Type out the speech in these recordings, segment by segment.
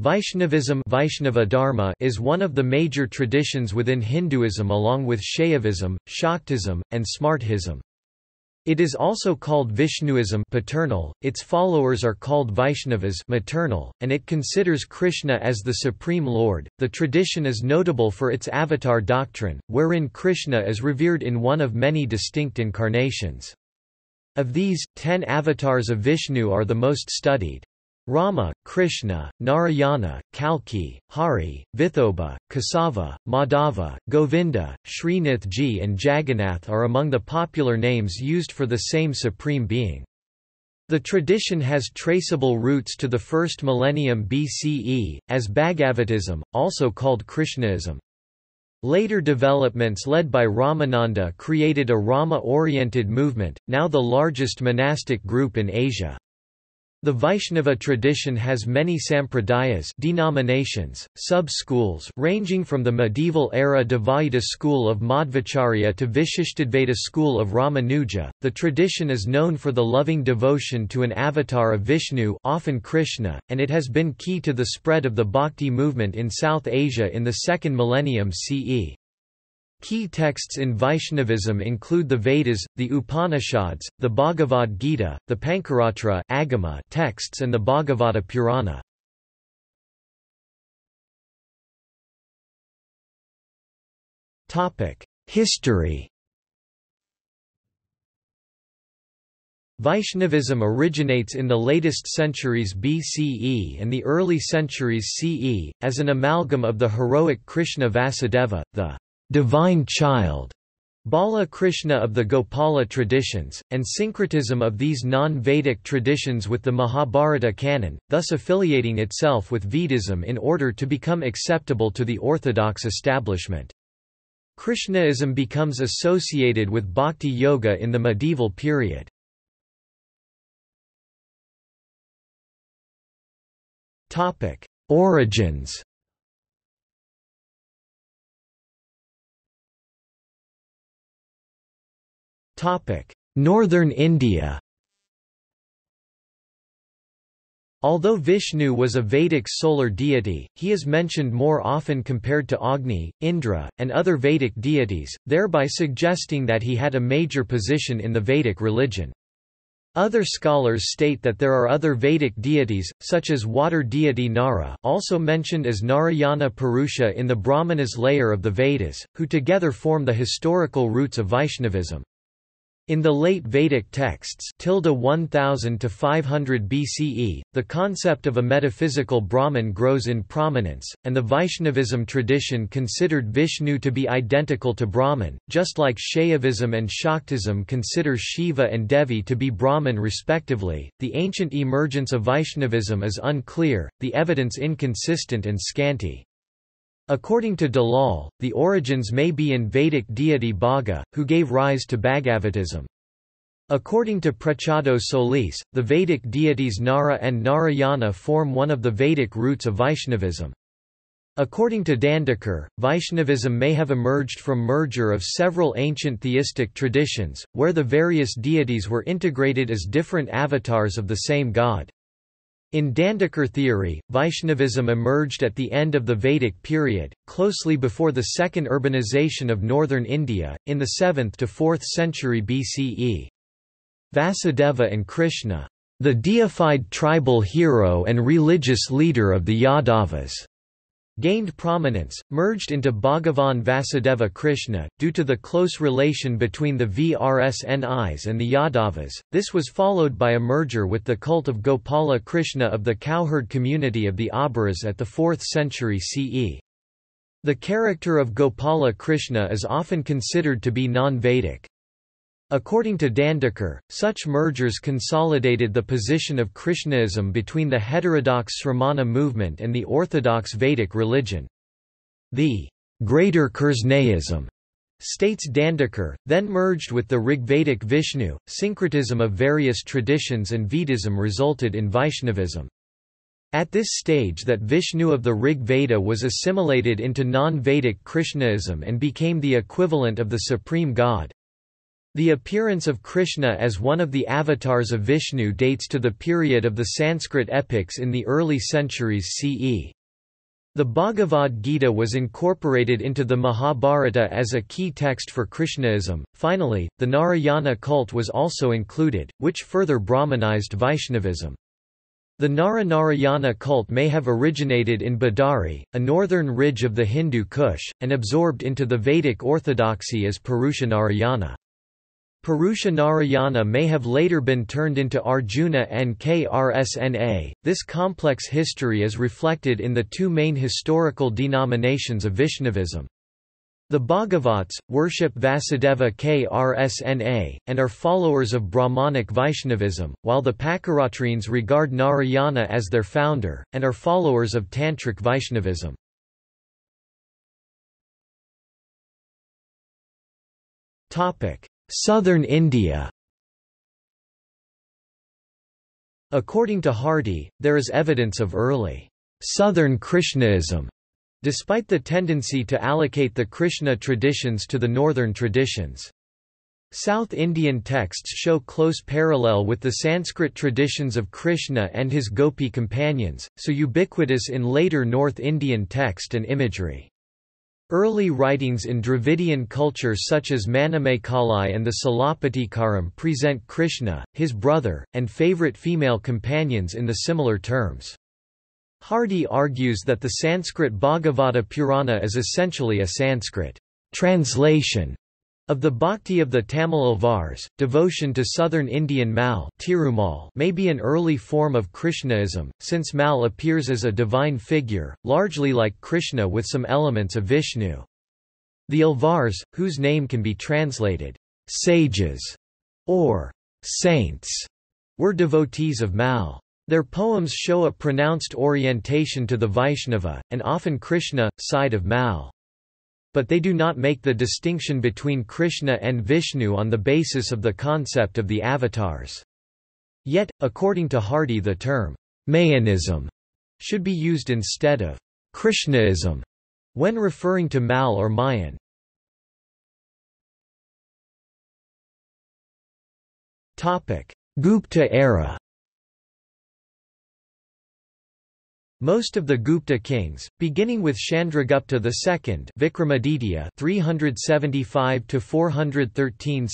Vaishnavism Vaishnava Dharma is one of the major traditions within Hinduism along with Shaivism, Shaktism, and Smartism. It is also called Vishnuism paternal, its followers are called Vaishnavas maternal, and it considers Krishna as the Supreme Lord. The tradition is notable for its avatar doctrine, wherein Krishna is revered in one of many distinct incarnations. Of these, 10 avatars of Vishnu are the most studied. Rama, Krishna, Narayana, Kalki, Hari, Vithoba, Kasava, Madhava, Govinda, Srinathji and Jagannath are among the popular names used for the same Supreme Being. The tradition has traceable roots to the first millennium BCE, as Bhagavatism, also called Krishnaism. Later developments led by Ramananda created a Rama-oriented movement, now the largest monastic group in Asia. The Vaishnava tradition has many sampradayas denominations, sub-schools ranging from the medieval era Dvaita school of Madhvacharya to Vishishtadvaita school of Ramanuja. The tradition is known for the loving devotion to an avatar of Vishnu, often Krishna, and it has been key to the spread of the Bhakti movement in South Asia in the second millennium CE. Key texts in Vaishnavism include the Vedas, the Upanishads, the Bhagavad Gita, the Pancharatra Agama texts and the Bhagavata Purana. History. Vaishnavism originates in the latest centuries BCE and the early centuries CE, as an amalgam of the heroic Krishna Vasudeva, the divine child, Bala Krishna of the Gopala traditions, and syncretism of these non-Vedic traditions with the Mahabharata canon, thus affiliating itself with Vedism in order to become acceptable to the orthodox establishment. Krishnaism becomes associated with Bhakti Yoga in the medieval period. Origins. Northern India. Although Vishnu was a Vedic solar deity, he is mentioned more often compared to Agni, Indra, and other Vedic deities, thereby suggesting that he had a major position in the Vedic religion. Other scholars state that there are other Vedic deities, such as water deity Nara, also mentioned as Narayana Purusha in the Brahmanas layer of the Vedas, who together form the historical roots of Vaishnavism. In the late Vedic texts (1000 to 500 BCE), the concept of a metaphysical Brahman grows in prominence, and the Vaishnavism tradition considered Vishnu to be identical to Brahman, just like Shaivism and Shaktism consider Shiva and Devi to be Brahman respectively. The ancient emergence of Vaishnavism is unclear, the evidence inconsistent and scanty. According to Dalal, the origins may be in Vedic deity Bhaga, who gave rise to Bhagavatism. According to Prachado Solis, the Vedic deities Nara and Narayana form one of the Vedic roots of Vaishnavism. According to Dandekar, Vaishnavism may have emerged from merger of several ancient theistic traditions, where the various deities were integrated as different avatars of the same god. In Dandekar theory, Vaishnavism emerged at the end of the Vedic period, closely before the second urbanization of northern India, in the 7th to 4th century BCE. Vasudeva and Krishna, the deified tribal hero and religious leader of the Yadavas, gained prominence, merged into Bhagavan Vasudeva Krishna. Due to the close relation between the Vrsnis and the Yadavas, this was followed by a merger with the cult of Gopala Krishna of the cowherd community of the Alvars at the 4th century CE. The character of Gopala Krishna is often considered to be non-Vedic. According to Dandekar, such mergers consolidated the position of Krishnaism between the heterodox Sramana movement and the orthodox Vedic religion. The greater Krishnaism, states Dandekar, then merged with the Rigvedic Vishnu. Syncretism of various traditions and Vedism resulted in Vaishnavism. At this stage that Vishnu of the Rig Veda was assimilated into non-Vedic Krishnaism and became the equivalent of the Supreme God. The appearance of Krishna as one of the avatars of Vishnu dates to the period of the Sanskrit epics in the early centuries CE. The Bhagavad Gita was incorporated into the Mahabharata as a key text for Krishnaism. Finally, the Narayana cult was also included, which further Brahmanized Vaishnavism. The Nara-Narayana cult may have originated in Badari, a northern ridge of the Hindu Kush, and absorbed into the Vedic orthodoxy as Purusha Narayana. Purusha Narayana may have later been turned into Arjuna and Krsna. This complex history is reflected in the two main historical denominations of Vaishnavism. The Bhagavats worship Vasudeva Krsna, and are followers of Brahmanic Vaishnavism, while the Pakaratrins regard Narayana as their founder, and are followers of Tantric Vaishnavism. Southern India. According to Hardy, there is evidence of early Southern Krishnaism, despite the tendency to allocate the Krishna traditions to the northern traditions. South Indian texts show close parallel with the Sanskrit traditions of Krishna and his gopi companions, so ubiquitous in later North Indian text and imagery. Early writings in Dravidian culture such as Manamakalai and the Salapatikaram present Krishna, his brother, and favorite female companions in the similar terms. Hardy argues that the Sanskrit Bhagavata Purana is essentially a Sanskrit translation of the Bhakti of the Tamil Alvars. Devotion to southern Indian Mal Tirumal may be an early form of Krishnaism, since Mal appears as a divine figure, largely like Krishna with some elements of Vishnu. The Alvars, whose name can be translated sages or saints, were devotees of Mal. Their poems show a pronounced orientation to the Vaishnava, and often Krishna, side of Mal. But they do not make the distinction between Krishna and Vishnu on the basis of the concept of the avatars. Yet, according to Hardy, the term Mayanism should be used instead of Krishnaism when referring to Mal or Mayan. Gupta era. Most of the Gupta kings, beginning with Chandragupta II Vikramaditya 375–413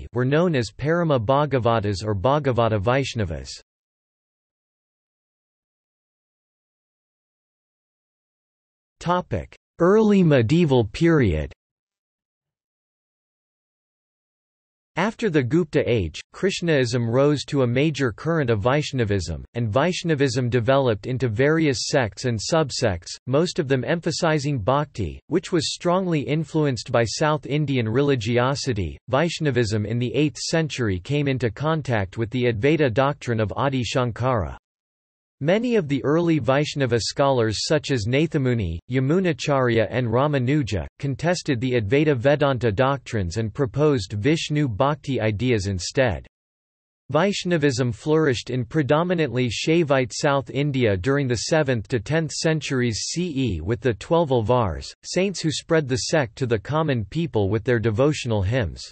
CE, were known as Parama Bhagavatas or Bhagavata Vaishnavas. Topic: Early medieval period. After the Gupta age, Krishnaism rose to a major current of Vaishnavism, and Vaishnavism developed into various sects and subsects, most of them emphasizing bhakti, which was strongly influenced by South Indian religiosity. Vaishnavism in the 8th century came into contact with the Advaita doctrine of Adi Shankara. Many of the early Vaishnava scholars such as Nathamuni, Yamunacharya and Ramanuja, contested the Advaita Vedanta doctrines and proposed Vishnu Bhakti ideas instead. Vaishnavism flourished in predominantly Shaivite South India during the 7th to 10th centuries CE with the 12 Alvars, saints who spread the sect to the common people with their devotional hymns.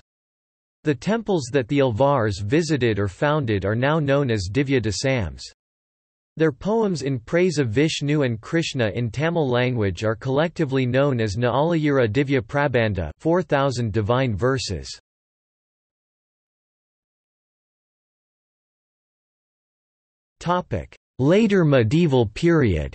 The temples that the Alvars visited or founded are now known as Divya Dasams. Their poems in praise of Vishnu and Krishna in Tamil language are collectively known as Naalayira Divya Prabandha 4,000 divine verses. Later medieval period.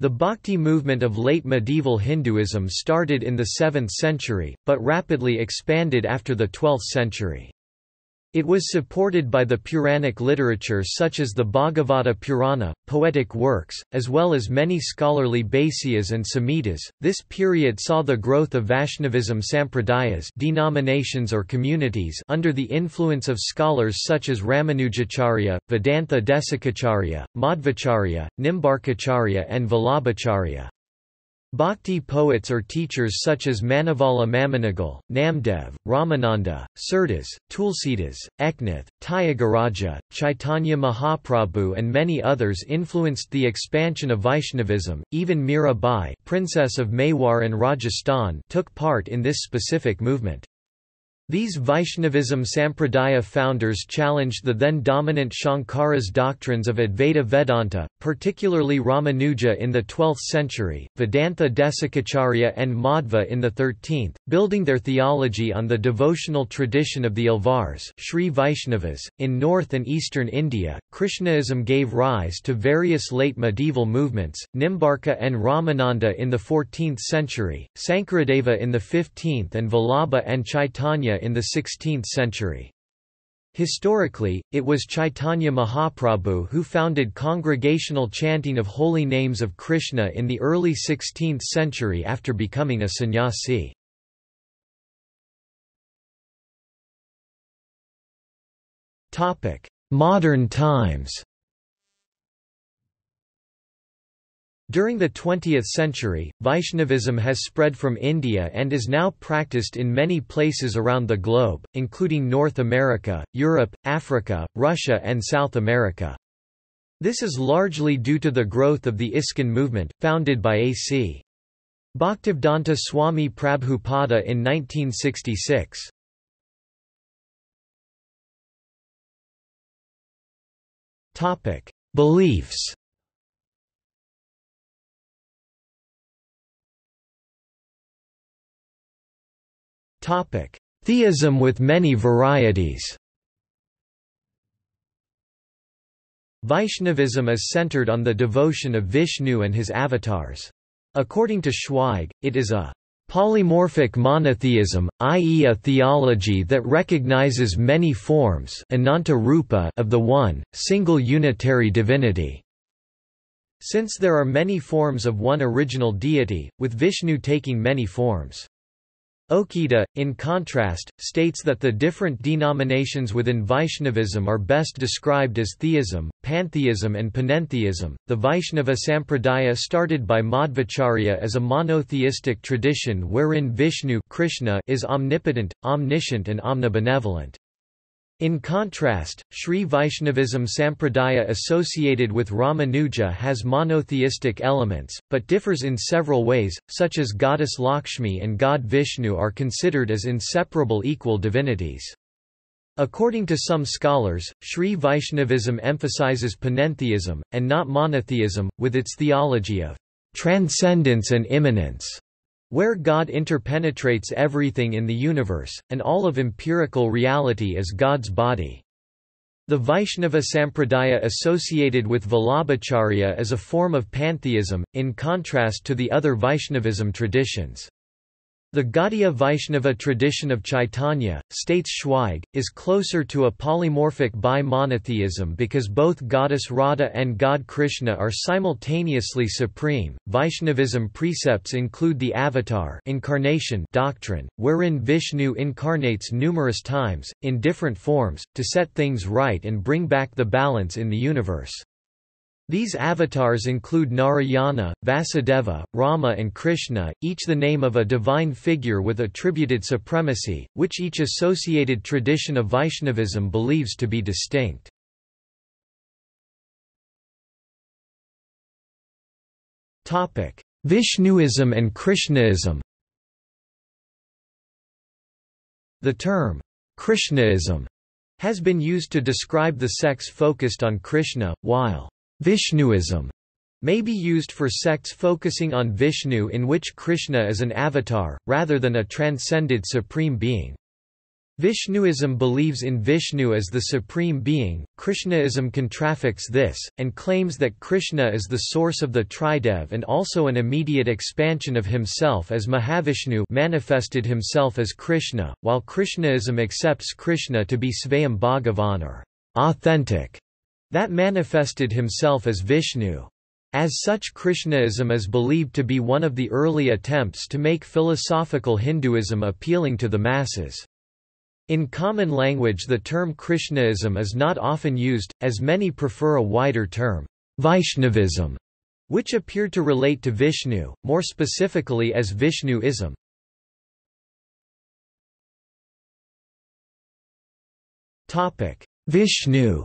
The Bhakti movement of late medieval Hinduism started in the 7th century, but rapidly expanded after the 12th century. It was supported by the Puranic literature such as the Bhagavata Purana, poetic works, as well as many scholarly Baisiyas and Samhitas. This period saw the growth of Vaishnavism sampradayas, denominations or communities, under the influence of scholars such as Ramanujacharya, Vedanta Desikacharya, Madhvacharya, Nimbarkacharya and Vallabhacharya. Bhakti poets or teachers such as Manavala Mamanagal, Namdev, Ramananda, Surtas, Tulsidas, Eknath, Tyagaraja, Chaitanya Mahaprabhu and many others influenced the expansion of Vaishnavism. Even Meera Bai, Princess of Mewar and Rajasthan, took part in this specific movement. These Vaishnavism Sampradaya founders challenged the then-dominant Shankara's doctrines of Advaita Vedanta, particularly Ramanuja in the 12th century, Vedanta Desikacharya and Madhva in the 13th, building their theology on the devotional tradition of the Alvars, Sri Vaishnavas. In north and eastern India, Krishnaism gave rise to various late medieval movements, Nimbarka and Ramananda in the 14th century, Sankaradeva in the 15th and Vallabha and Chaitanya in the 16th century. Historically, it was Chaitanya Mahaprabhu who founded congregational chanting of holy names of Krishna in the early 16th century after becoming a sannyasi. Modern times. During the 20th century, Vaishnavism has spread from India and is now practiced in many places around the globe, including North America, Europe, Africa, Russia and South America. This is largely due to the growth of the ISKCON movement, founded by A.C. Bhaktivedanta Swami Prabhupada in 1966. Beliefs. Theism with many varieties. Vaishnavism is centered on the devotion of Vishnu and his avatars. According to Schweig, it is a polymorphic monotheism, i.e. a theology that recognizes many forms of the one, single unitary divinity. Since there are many forms of one original deity, with Vishnu taking many forms. Okita, in contrast, states that the different denominations within Vaishnavism are best described as theism, pantheism, and panentheism. The Vaishnava Sampradaya started by Madhvacharya as a monotheistic tradition wherein Vishnu Krishna is omnipotent, omniscient, and omnibenevolent. In contrast, Sri Vaishnavism Sampradaya associated with Ramanuja has monotheistic elements, but differs in several ways, such as goddess Lakshmi and god Vishnu are considered as inseparable equal divinities. According to some scholars, Sri Vaishnavism emphasizes panentheism, and not monotheism, with its theology of transcendence and immanence, where God interpenetrates everything in the universe, and all of empirical reality is God's body. The Vaishnava Sampradaya associated with Vallabhacharya is a form of pantheism, in contrast to the other Vaishnavism traditions. The Gaudiya Vaishnava tradition of Chaitanya, states Schweig, is closer to a polymorphic bi-monotheism because both goddess Radha and god Krishna are simultaneously supreme. Vaishnavism precepts include the avatar incarnation doctrine, wherein Vishnu incarnates numerous times, in different forms, to set things right and bring back the balance in the universe. These avatars include Narayana, Vasudeva, Rama and Krishna, each the name of a divine figure with attributed supremacy, which each associated tradition of Vaishnavism believes to be distinct. Vishnuism and Krishnaism. The term, Krishnaism, has been used to describe the sects focused on Krishna, while Vishnuism may be used for sects focusing on Vishnu in which Krishna is an avatar, rather than a transcended supreme being. Vishnuism believes in Vishnu as the supreme being, Krishnaism contradicts this, and claims that Krishna is the source of the Tridev and also an immediate expansion of himself as Mahavishnu manifested himself as Krishna, while Krishnaism accepts Krishna to be Svayam Bhagavan or authentic, that manifested himself as Vishnu. As such, Krishnaism is believed to be one of the early attempts to make philosophical Hinduism appealing to the masses. In common language, the term Krishnaism is not often used, as many prefer a wider term, Vaishnavism, which appeared to relate to Vishnu, more specifically as Vishnuism. Vishnu.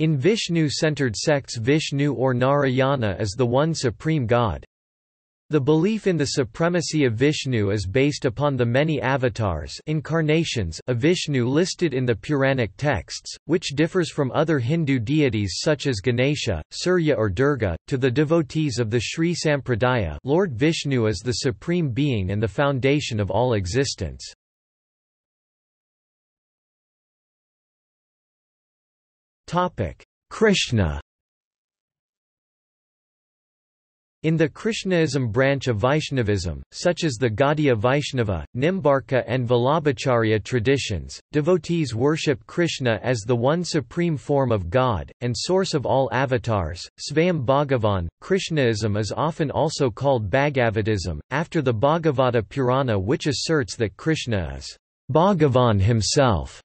In Vishnu-centered sects, Vishnu or Narayana is the one supreme god. The belief in the supremacy of Vishnu is based upon the many avatars incarnations of Vishnu listed in the Puranic texts, which differs from other Hindu deities such as Ganesha, Surya or Durga. To the devotees of the Sri Sampradaya, Lord Vishnu is the supreme being and the foundation of all existence. Krishna. In the Krishnaism branch of Vaishnavism, such as the Gaudiya Vaishnava, Nimbarka and Vallabhacharya traditions, devotees worship Krishna as the one supreme form of God, and source of all avatars, Svayam Bhagavan. Krishnaism is often also called Bhagavatism, after the Bhagavata Purana, which asserts that Krishna is Bhagavan himself,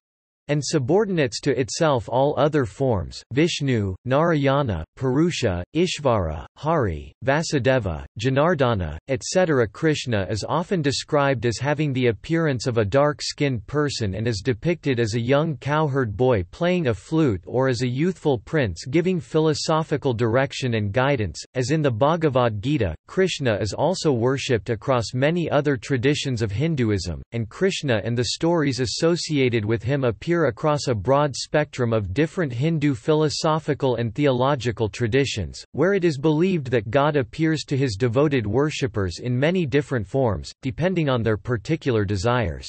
and subordinates to itself all other forms, Vishnu, Narayana, Purusha, Ishvara, Hari, Vasudeva, Janardana, etc. Krishna is often described as having the appearance of a dark-skinned person and is depicted as a young cowherd boy playing a flute or as a youthful prince giving philosophical direction and guidance. As in the Bhagavad Gita, Krishna is also worshipped across many other traditions of Hinduism, and Krishna and the stories associated with him appear across a broad spectrum of different Hindu philosophical and theological traditions, where it is believed that God appears to his devoted worshippers in many different forms, depending on their particular desires.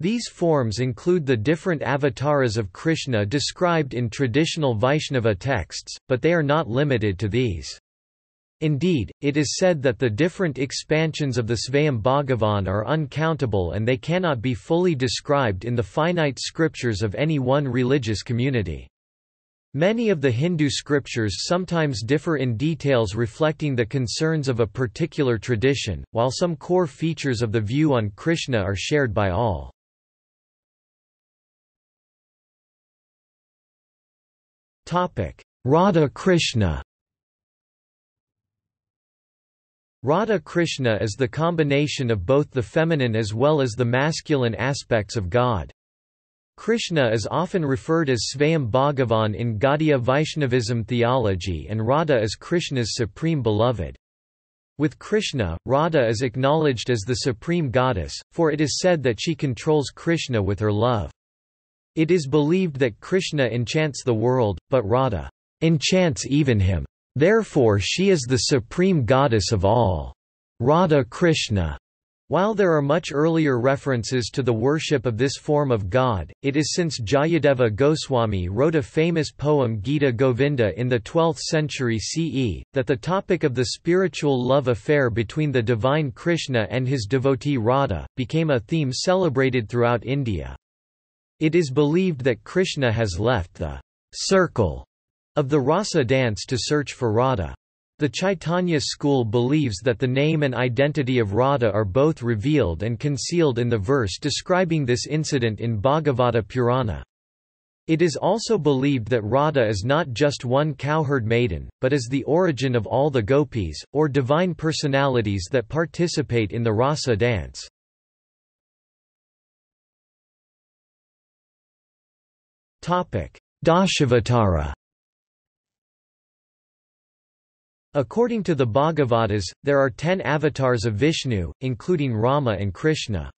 These forms include the different avataras of Krishna described in traditional Vaishnava texts, but they are not limited to these. Indeed, it is said that the different expansions of the Svayam Bhagavan are uncountable and they cannot be fully described in the finite scriptures of any one religious community. Many of the Hindu scriptures sometimes differ in details reflecting the concerns of a particular tradition, while some core features of the view on Krishna are shared by all. Radha Krishna. Radha Krishna is the combination of both the feminine as well as the masculine aspects of God. Krishna is often referred as Svayam Bhagavan in Gaudiya Vaishnavism theology, and Radha is Krishna's supreme beloved. With Krishna, Radha is acknowledged as the supreme goddess, for it is said that she controls Krishna with her love. It is believed that Krishna enchants the world, but Radha enchants even him. Therefore she is the supreme goddess of all. Radha Krishna. While there are much earlier references to the worship of this form of God, it is since Jayadeva Goswami wrote a famous poem Gita Govinda in the 12th century CE, that the topic of the spiritual love affair between the divine Krishna and his devotee Radha became a theme celebrated throughout India. It is believed that Krishna has left the circle of the Rasa dance to search for Radha. The Chaitanya school believes that the name and identity of Radha are both revealed and concealed in the verse describing this incident in Bhagavata Purana. It is also believed that Radha is not just one cowherd maiden, but is the origin of all the gopis, or divine personalities that participate in the Rasa dance. Dashavatara. According to the Bhagavatas, there are 10 avatars of Vishnu, including Rama and Krishna.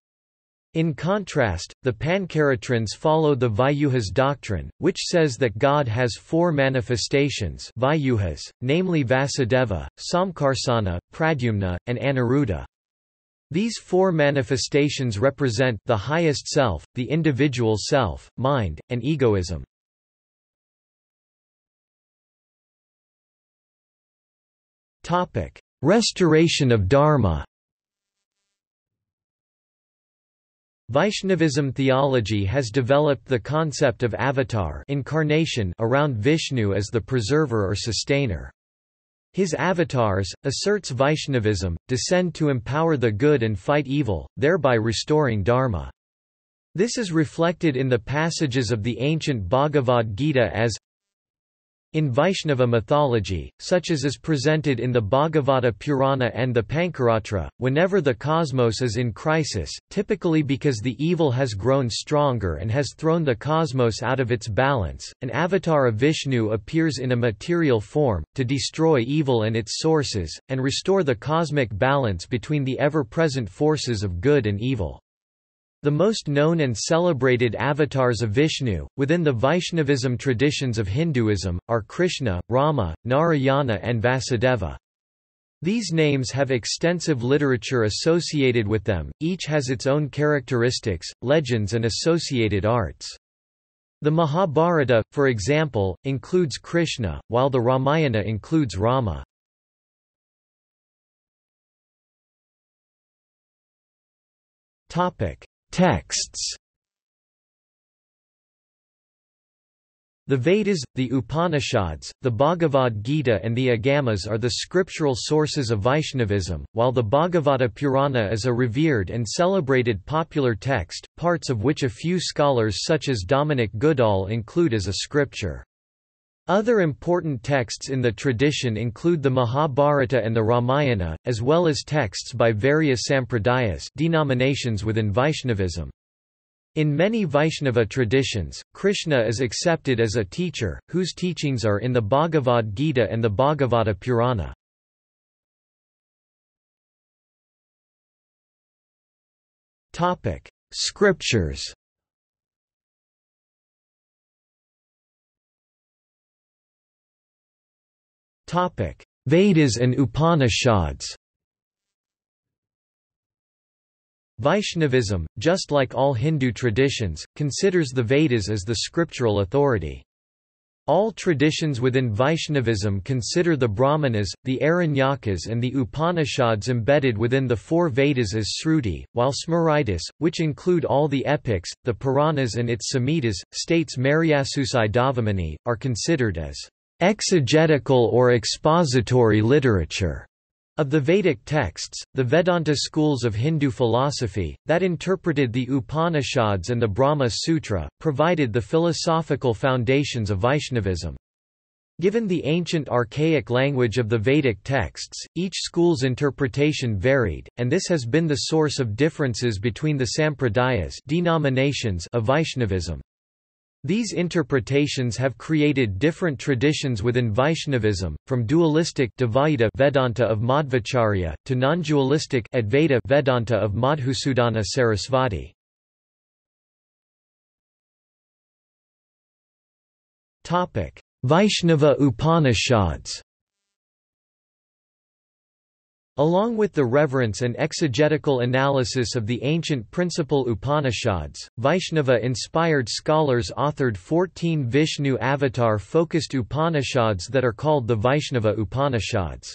In contrast, the Pancharatrans follow the Vayuhas doctrine, which says that God has 4 manifestations, Vayuhas, namely Vasudeva, Samkarsana, Pradyumna, and Aniruddha. These 4 manifestations represent the highest self, the individual self, mind, and egoism. Restoration of Dharma. Vaishnavism theology has developed the concept of avatar incarnation around Vishnu as the preserver or sustainer. His avatars, asserts Vaishnavism, descend to empower the good and fight evil, thereby restoring Dharma. This is reflected in the passages of the ancient Bhagavad Gita as In Vaishnava mythology, such as is presented in the Bhagavata Purana and the Pancharatra, whenever the cosmos is in crisis, typically because the evil has grown stronger and has thrown the cosmos out of its balance, an avatar of Vishnu appears in a material form, to destroy evil and its sources, and restore the cosmic balance between the ever-present forces of good and evil. The most known and celebrated avatars of Vishnu, within the Vaishnavism traditions of Hinduism, are Krishna, Rama, Narayana and Vasudeva. These names have extensive literature associated with them, each has its own characteristics, legends and associated arts. The Mahabharata, for example, includes Krishna, while the Ramayana includes Rama. Texts. The Vedas, the Upanishads, the Bhagavad Gita and the Agamas are the scriptural sources of Vaishnavism, while the Bhagavata Purana is a revered and celebrated popular text, parts of which a few scholars such as Dominic Goodall include as a scripture. Other important texts in the tradition include the Mahabharata and the Ramayana, as well as texts by various sampradayas denominations within Vaishnavism. In many Vaishnava traditions, Krishna is accepted as a teacher, whose teachings are in the Bhagavad Gita and the Bhagavata Purana. Scriptures. Vedas and Upanishads. Vaishnavism, just like all Hindu traditions, considers the Vedas as the scriptural authority. All traditions within Vaishnavism consider the Brahmanas, the Aranyakas and the Upanishads embedded within the four Vedas as Shruti, while Smritis, which include all the epics, the Puranas and its Samhitas, states Maryasusai Davamani, are considered as exegetical or expository literature of the Vedic texts. The Vedanta schools of Hindu philosophy, that interpreted the Upanishads and the Brahma Sutra, provided the philosophical foundations of Vaishnavism. Given the ancient archaic language of the Vedic texts, each school's interpretation varied, and this has been the source of differences between the sampradayas denominations of Vaishnavism. These interpretations have created different traditions within Vaishnavism, from dualistic Dvaita Vedanta of Madhvacharya to non-dualistic Advaita Vedanta of Madhusudana Sarasvati. Topic: Vaishnava Upanishads. Along with the reverence and exegetical analysis of the ancient principal Upanishads, Vaishnava-inspired scholars authored 14 Vishnu avatar-focused Upanishads that are called the Vaishnava Upanishads.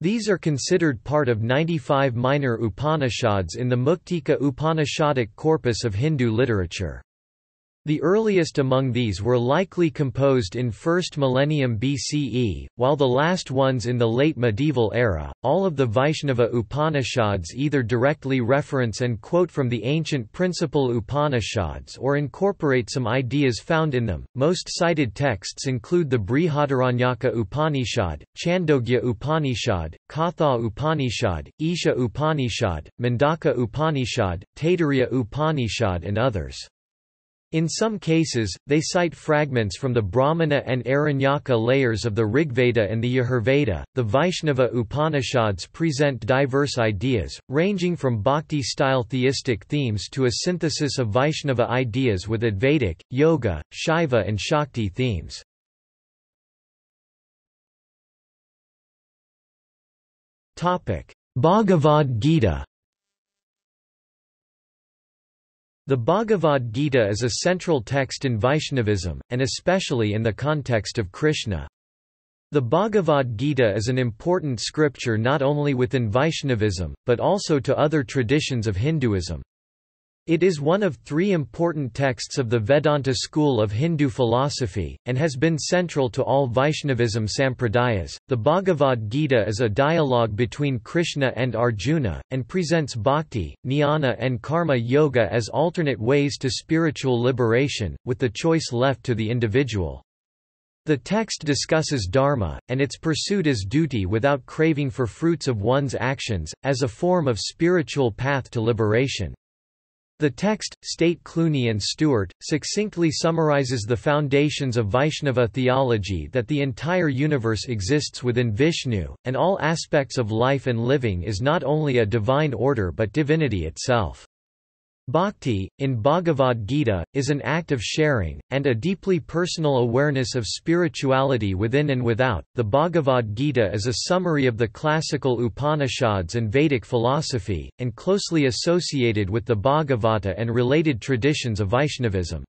These are considered part of 95 minor Upanishads in the Muktika Upanishadic corpus of Hindu literature. The earliest among these were likely composed in 1st millennium BCE, while the last ones in the late medieval era. All of the Vaishnava Upanishads either directly reference and quote from the ancient principal Upanishads or incorporate some ideas found in them. Most cited texts include the Brihadaranyaka Upanishad, Chandogya Upanishad, Katha Upanishad, Isha Upanishad, Mandaka Upanishad, Taittiriya Upanishad, and others. In some cases, they cite fragments from the Brahmana and Aranyaka layers of the Rigveda and the Yajurveda. The Vaishnava Upanishads present diverse ideas, ranging from bhakti-style theistic themes to a synthesis of Vaishnava ideas with Advaitic, Yoga, Shaiva and Shakti themes. Bhagavad Gita. The Bhagavad Gita is a central text in Vaishnavism, and especially in the context of Krishna. The Bhagavad Gita is an important scripture not only within Vaishnavism, but also to other traditions of Hinduism. It is one of three important texts of the Vedanta school of Hindu philosophy, and has been central to all Vaishnavism sampradayas. The Bhagavad Gita is a dialogue between Krishna and Arjuna, and presents bhakti, jnana, and karma yoga as alternate ways to spiritual liberation, with the choice left to the individual. The text discusses dharma, and its pursuit as duty without craving for fruits of one's actions, as a form of spiritual path to liberation. The text, state Clooney and Stewart, succinctly summarizes the foundations of Vaishnava theology, that the entire universe exists within Vishnu, and all aspects of life and living is not only a divine order but divinity itself. Bhakti, in Bhagavad Gita, is an act of sharing, and a deeply personal awareness of spirituality within and without. The Bhagavad Gita is a summary of the classical Upanishads and Vedic philosophy, and closely associated with the Bhagavata and related traditions of Vaishnavism.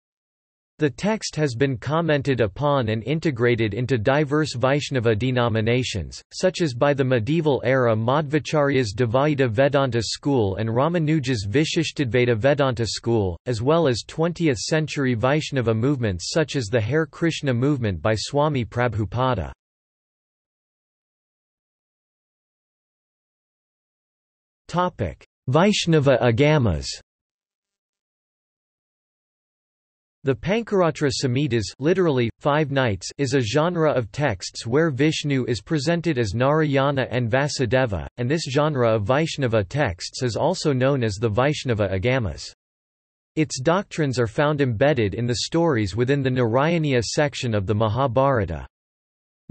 The text has been commented upon and integrated into diverse Vaishnava denominations, such as by the medieval era Madhvacharya's Dvaita Vedanta school and Ramanuja's Vishishtadvaita Vedanta school, as well as 20th-century Vaishnava movements such as the Hare Krishna movement by Swami Prabhupada. Vaishnava Agamas. The Pancharatra Samhitas, literally, 5 nights, is a genre of texts where Vishnu is presented as Narayana and Vasudeva, and this genre of Vaishnava texts is also known as the Vaishnava Agamas. Its doctrines are found embedded in the stories within the Narayaniya section of the Mahabharata.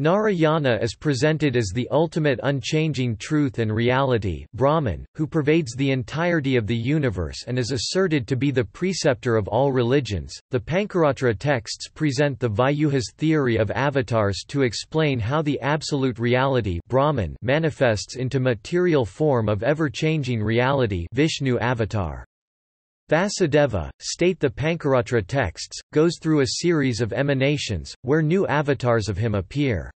Narayana is presented as the ultimate unchanging truth and reality, Brahman, who pervades the entirety of the universe and is asserted to be the preceptor of all religions. The Pancharatra texts present the Vayuha's theory of avatars to explain how the absolute reality, Brahman, manifests into material form of ever-changing reality, Vishnu avatar. Vasudeva, state the Pancharatra texts, goes through a series of emanations, where new avatars of him appear.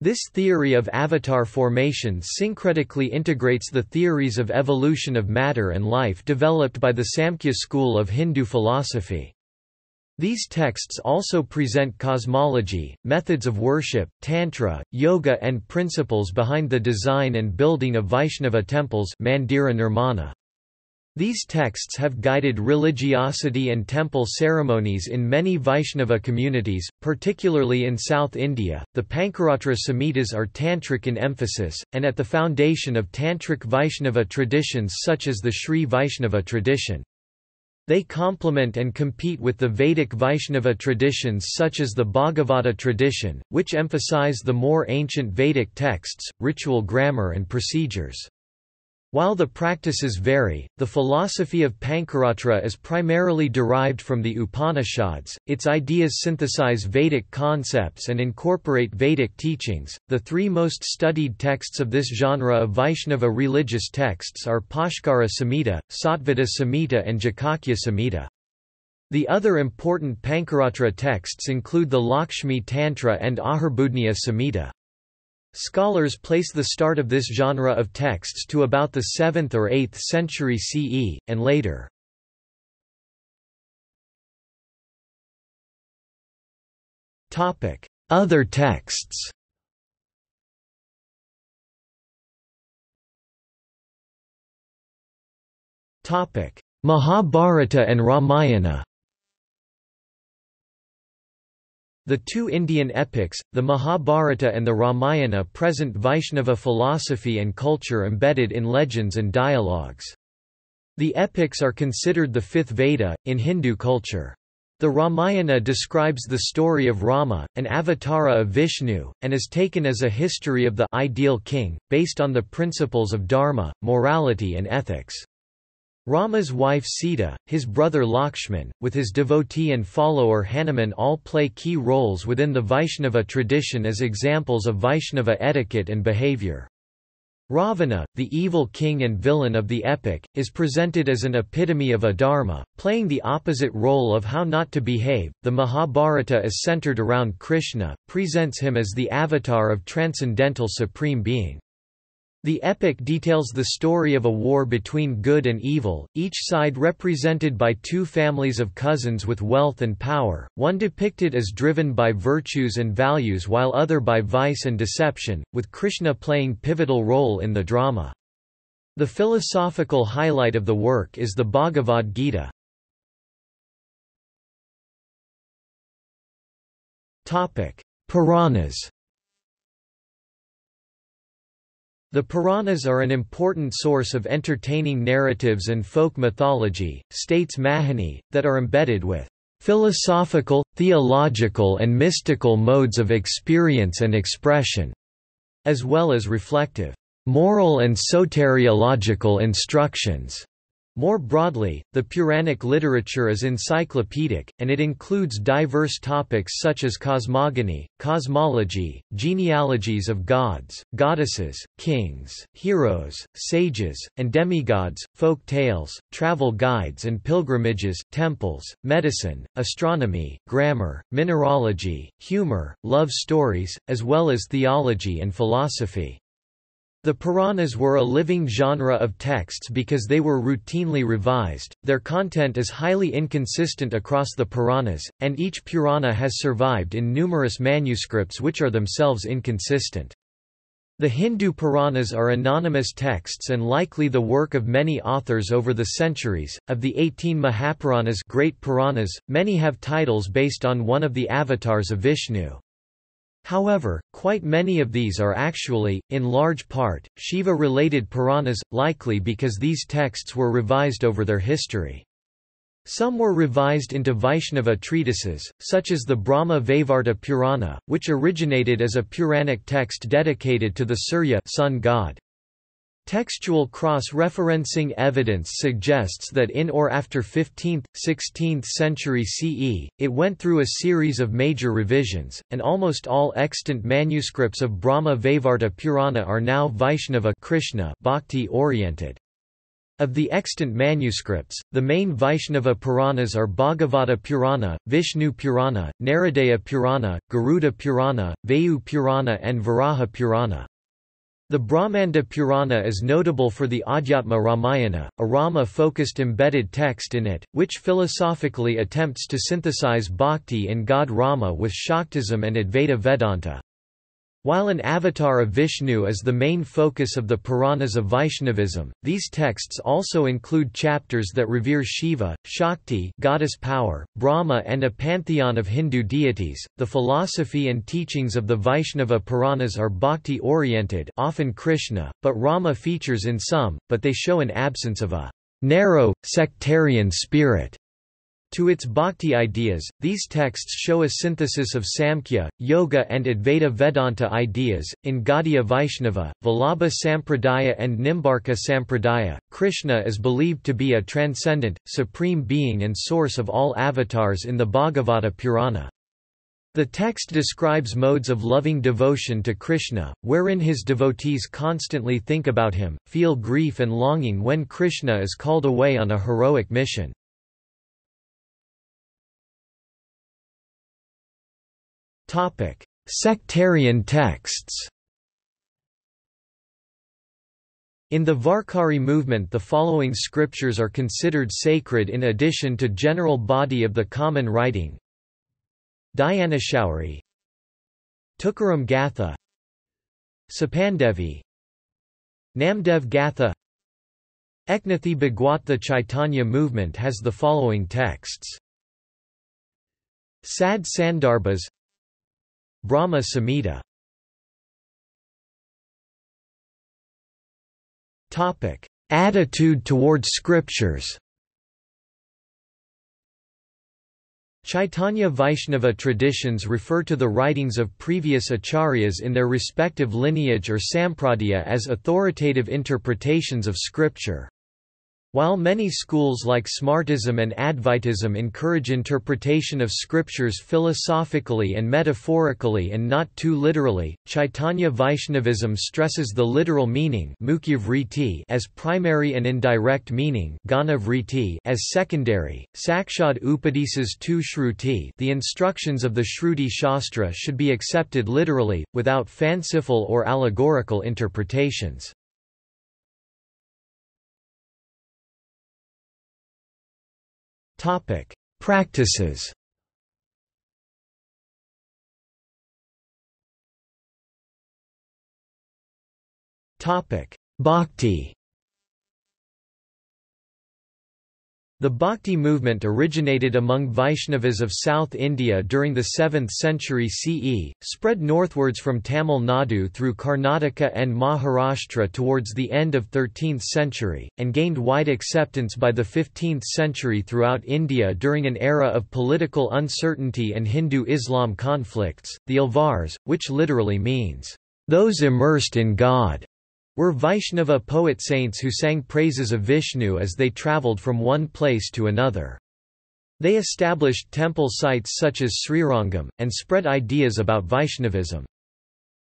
This theory of avatar formation syncretically integrates the theories of evolution of matter and life developed by the Samkhya school of Hindu philosophy. These texts also present cosmology, methods of worship, tantra, yoga and principles behind the design and building of Vaishnava temples, Mandira Nirmana. These texts have guided religiosity and temple ceremonies in many Vaishnava communities, particularly in South India. The Pancharatra Samhitas are tantric in emphasis, and at the foundation of tantric Vaishnava traditions such as the Sri Vaishnava tradition. They complement and compete with the Vedic Vaishnava traditions such as the Bhagavata tradition, which emphasize the more ancient Vedic texts, ritual grammar and procedures. While the practices vary, the philosophy of Pancharatra is primarily derived from the Upanishads. Its ideas synthesize Vedic concepts and incorporate Vedic teachings. The 3 most studied texts of this genre of Vaishnava religious texts are Pashkara Samhita, Satvata Samhita, and Jakakya Samhita. The other important Pancharatra texts include the Lakshmi Tantra and Aharbudhniya Samhita. Scholars place the start of this genre of texts to about the 7th or 8th century CE, and later. Other texts. Mahabharata and Ramayana. The 2 Indian epics, the Mahabharata and the Ramayana, present Vaishnava philosophy and culture embedded in legends and dialogues. The epics are considered the 5th Veda, in Hindu culture. The Ramayana describes the story of Rama, an avatara of Vishnu, and is taken as a history of the ideal king, based on the principles of dharma, morality and ethics. Rama's wife Sita, his brother Lakshman, with his devotee and follower Hanuman all play key roles within the Vaishnava tradition as examples of Vaishnava etiquette and behavior. Ravana, the evil king and villain of the epic, is presented as an epitome of adharma, playing the opposite role of how not to behave. The Mahabharata is centered around Krishna, presents him as the avatar of transcendental supreme being. The epic details the story of a war between good and evil, each side represented by 2 families of cousins with wealth and power, one depicted as driven by virtues and values while other by vice and deception, with Krishna playing pivotal role in the drama. The philosophical highlight of the work is the Bhagavad Gita. Puranas. The Puranas are an important source of entertaining narratives and folk mythology, states Mahani, that are embedded with philosophical, theological and mystical modes of experience and expression, as well as reflective, moral and soteriological instructions. More broadly, the Puranic literature is encyclopedic, and it includes diverse topics such as cosmogony, cosmology, genealogies of gods, goddesses, kings, heroes, sages, and demigods, folk tales, travel guides and pilgrimages, temples, medicine, astronomy, grammar, mineralogy, humor, love stories, as well as theology and philosophy. The Puranas were a living genre of texts because they were routinely revised, their content is highly inconsistent across the Puranas, and each Purana has survived in numerous manuscripts which are themselves inconsistent. The Hindu Puranas are anonymous texts and likely the work of many authors over the centuries. Of the 18 Mahapuranas, Great Puranas, many have titles based on one of the avatars of Vishnu. However, quite many of these are actually, in large part, Shiva-related Puranas, likely because these texts were revised over their history. Some were revised into Vaishnava treatises, such as the Brahma Vaivarta Purana, which originated as a Puranic text dedicated to the Surya sun god. Textual cross-referencing evidence suggests that in or after 15th, 16th century CE, it went through a series of major revisions, and almost all extant manuscripts of Brahma Vaivarta Purana are now Vaishnava Krishna Bhakti-oriented. Of the extant manuscripts, the main Vaishnava Puranas are Bhagavata Purana, Vishnu Purana, Naradeya Purana, Garuda Purana, Vayu Purana and Varaha Purana. The Brahmanda Purana is notable for the Adhyatma Ramayana, a Rama-focused embedded text in it, which philosophically attempts to synthesize bhakti in God Rama with Shaktism and Advaita Vedanta. While an avatar of Vishnu is the main focus of the Puranas of Vaishnavism, these texts also include chapters that revere Shiva, Shakti, goddess power, Brahma and a pantheon of Hindu deities. The philosophy and teachings of the Vaishnava Puranas are bhakti-oriented, often Krishna, but Rama features in some, but they show an absence of a narrow, sectarian spirit. To its bhakti ideas, these texts show a synthesis of Samkhya, Yoga and Advaita Vedanta ideas. In Gaudiya Vaishnava, Vallabha Sampradaya and Nimbarka Sampradaya, Krishna is believed to be a transcendent, supreme being and source of all avatars in the Bhagavata Purana. The text describes modes of loving devotion to Krishna, wherein his devotees constantly think about him, feel grief and longing when Krishna is called away on a heroic mission. Sectarian texts. In the Varkari movement the following scriptures are considered sacred in addition to general body of the common writing: Dhyanachauri, Tukaram Gatha, Sapandevi, Namdev Gatha. Eknathi Bhagwat. The Chaitanya movement has the following texts: Sad Sandarbhas, Brahma Samhita. Attitude towards scriptures. Chaitanya Vaishnava traditions refer to the writings of previous acharyas in their respective lineage or sampradaya as authoritative interpretations of scripture. While many schools like Smartism and Advaitism encourage interpretation of scriptures philosophically and metaphorically and not too literally, Chaitanya Vaishnavism stresses the literal meaning as primary and indirect meaning as secondary. Sakshad Upadesas tu Shruti, the instructions of the Shruti Shastra should be accepted literally, without fanciful or allegorical interpretations. Practices. Bhakti. The Bhakti movement originated among Vaishnavas of South India during the 7th century CE, spread northwards from Tamil Nadu through Karnataka and Maharashtra towards the end of 13th century, and gained wide acceptance by the 15th century throughout India during an era of political uncertainty and Hindu-Islam conflicts. The Alvars, which literally means, "those immersed in God," were Vaishnava poet-saints who sang praises of Vishnu as they travelled from one place to another. They established temple sites such as Srirangam, and spread ideas about Vaishnavism.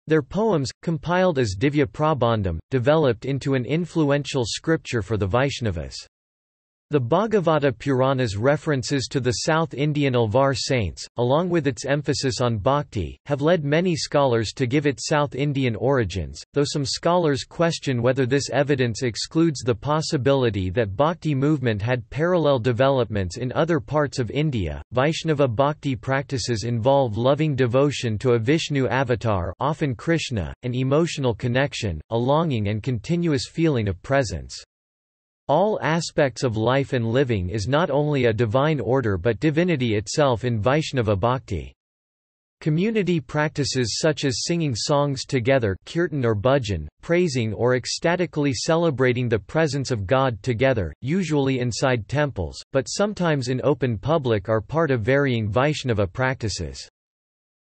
Their poems, compiled as Divya Prabandham, developed into an influential scripture for the Vaishnavas. The Bhagavata Purana's references to the South Indian Alvar saints, along with its emphasis on bhakti, have led many scholars to give it South Indian origins, though some scholars question whether this evidence excludes the possibility that bhakti movement had parallel developments in other parts of India. Vaishnava bhakti practices involve loving devotion to a Vishnu avatar, often Krishna, an emotional connection, a longing and continuous feeling of presence. All aspects of life and living is not only a divine order but divinity itself in Vaishnava bhakti. Community practices such as singing songs together, kirtan or bhajan, praising or ecstatically celebrating the presence of God together, usually inside temples, but sometimes in open public, are part of varying Vaishnava practices.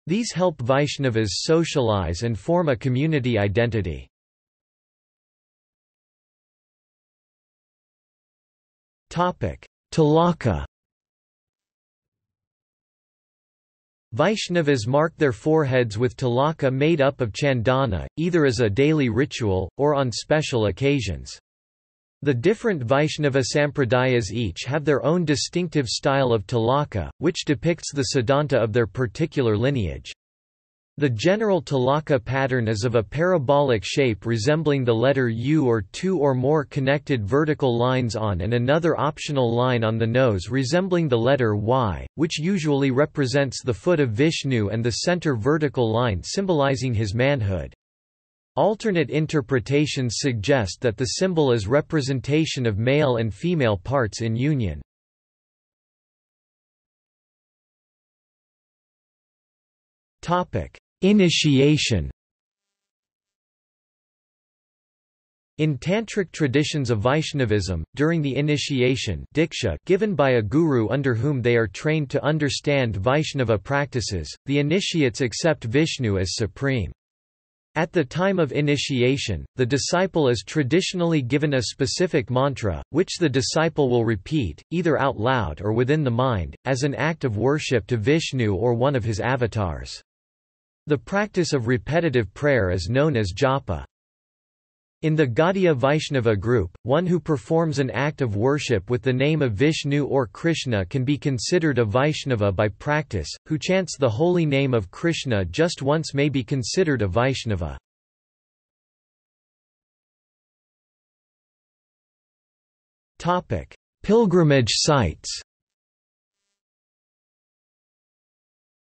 These help Vaishnavas socialize and form a community identity. Tilaka. Vaishnavas mark their foreheads with tilaka made up of chandana, either as a daily ritual, or on special occasions. The different Vaishnava sampradayas each have their own distinctive style of tilaka, which depicts the siddhanta of their particular lineage. The general tilaka pattern is of a parabolic shape resembling the letter U, or two or more connected vertical lines on and another optional line on the nose resembling the letter Y, which usually represents the foot of Vishnu, and the center vertical line symbolizing his manhood. Alternate interpretations suggest that the symbol is representation of male and female parts in union. Initiation. In Tantric traditions of Vaishnavism, during the initiation diksha given by a guru under whom they are trained to understand Vaishnava practices, the initiates accept Vishnu as supreme. At the time of initiation, the disciple is traditionally given a specific mantra, which the disciple will repeat, either out loud or within the mind, as an act of worship to Vishnu or one of his avatars. The practice of repetitive prayer is known as japa. In the Gaudiya Vaishnava group, one who performs an act of worship with the name of Vishnu or Krishna can be considered a Vaishnava by practice, who chants the holy name of Krishna just once may be considered a Vaishnava. Pilgrimage sites.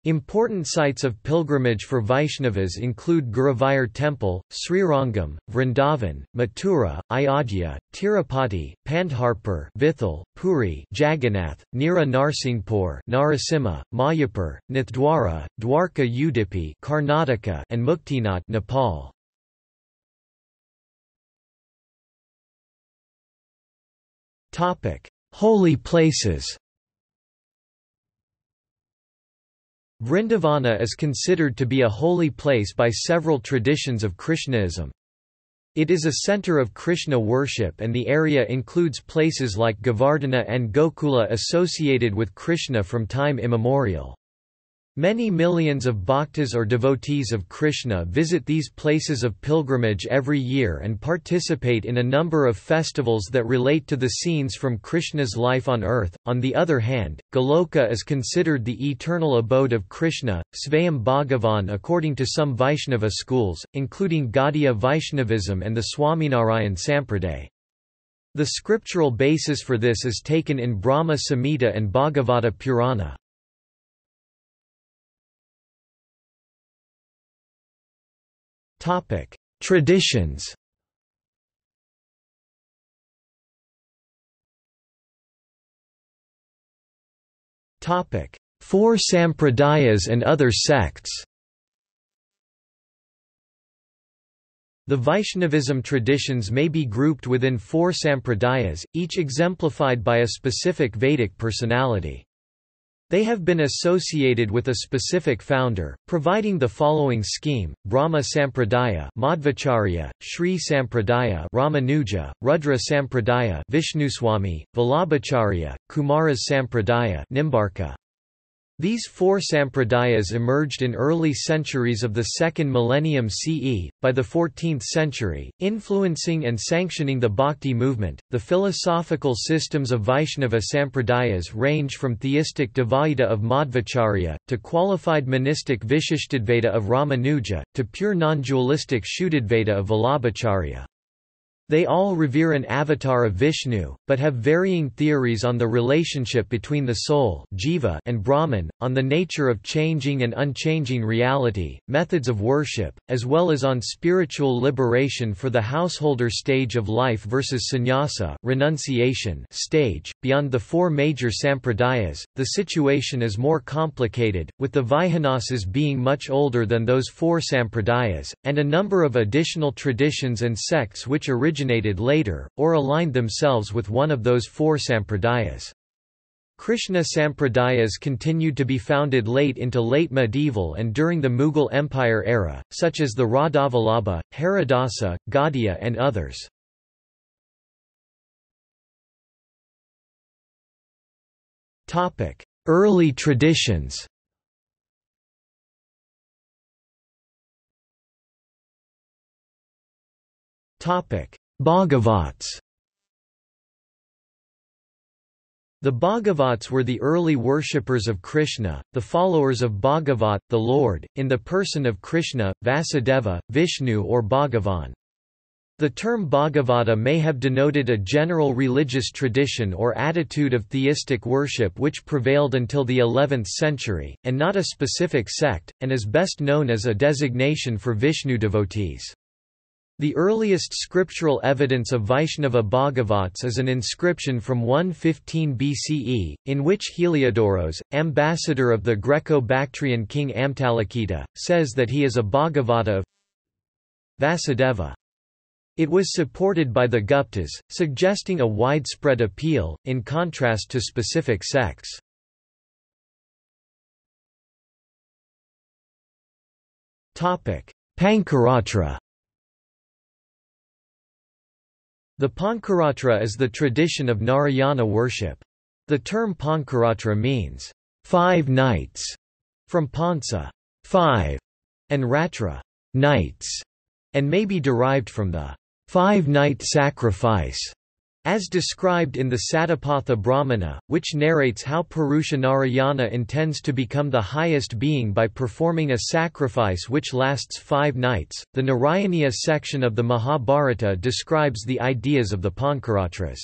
Important sites of pilgrimage for Vaishnavas include Guruvayur Temple, Srirangam, Vrindavan, Mathura, Ayodhya, Tirupati, Pandharpur, Vithal, Puri, Jagannath, Nira Narsinghpur, Narasimha, Mayapur, Nathdwara, Dwarka Udupi, Karnataka, and Muktinath, Nepal. Topic: Holy places. Vrindavana is considered to be a holy place by several traditions of Krishnaism. It is a center of Krishna worship, and the area includes places like Govardhana and Gokula associated with Krishna from time immemorial. Many millions of bhaktas or devotees of Krishna visit these places of pilgrimage every year and participate in a number of festivals that relate to the scenes from Krishna's life on earth. On the other hand, Goloka is considered the eternal abode of Krishna, Svayam Bhagavan, according to some Vaishnava schools, including Gaudiya Vaishnavism and the Swaminarayan Sampradaya. The scriptural basis for this is taken in Brahma Samhita and Bhagavata Purana. Traditions. Four Sampradayas and other sects. The Vaishnavism traditions may be grouped within four sampradayas, each exemplified by a specific Vedic personality. They have been associated with a specific founder, providing the following scheme: Brahma Sampradaya, Madhvacharya; Sri Sampradaya, Ramanuja; Rudra Sampradaya, Vishnuswami; Vallabhacharya; Kumaras Sampradaya, Nimbarka. These four sampradayas emerged in early centuries of the 2nd millennium CE. By the 14th century, influencing and sanctioning the Bhakti movement, the philosophical systems of Vaishnava sampradayas range from theistic Dvaita of Madhvacharya, to qualified monistic Vishishtadvaita of Ramanuja, to pure non-dualistic Shuddhadvaita of Vallabhacharya. They all revere an avatar of Vishnu, but have varying theories on the relationship between the soul (jiva) and Brahman, on the nature of changing and unchanging reality, methods of worship, as well as on spiritual liberation for the householder stage of life versus sannyasa renunciation stage. Beyond the four major sampradayas, the situation is more complicated, with the Vaihanasas being much older than those four sampradayas, and a number of additional traditions and sects which originated later, or aligned themselves with one of those four sampradayas. Krishna sampradayas continued to be founded late into late medieval and during the Mughal Empire era, such as the Radhavalabha, Haridasa, Gaudiya and others. Early traditions. Bhagavats. The Bhagavats were the early worshippers of Krishna, the followers of Bhagavat, the Lord, in the person of Krishna, Vasudeva, Vishnu or Bhagavan. The term Bhagavata may have denoted a general religious tradition or attitude of theistic worship which prevailed until the 11th century, and not a specific sect, and is best known as a designation for Vishnu devotees. The earliest scriptural evidence of Vaishnava Bhagavats is an inscription from 115 BCE, in which Heliodoros, ambassador of the Greco-Bactrian king Amtalikita, says that he is a Bhagavata of Vasudeva. It was supported by the Guptas, suggesting a widespread appeal, in contrast to specific sects. Pancharatra. The Pancharatra is the tradition of Narayana worship. The term Pancharatra means 5 nights, from pancha, 5, and ratra, nights, and may be derived from the 5-night sacrifice, as described in the Satapatha Brahmana, which narrates how Purusha Narayana intends to become the highest being by performing a sacrifice which lasts 5 nights. The Narayaniya section of the Mahabharata describes the ideas of the Pancharatras.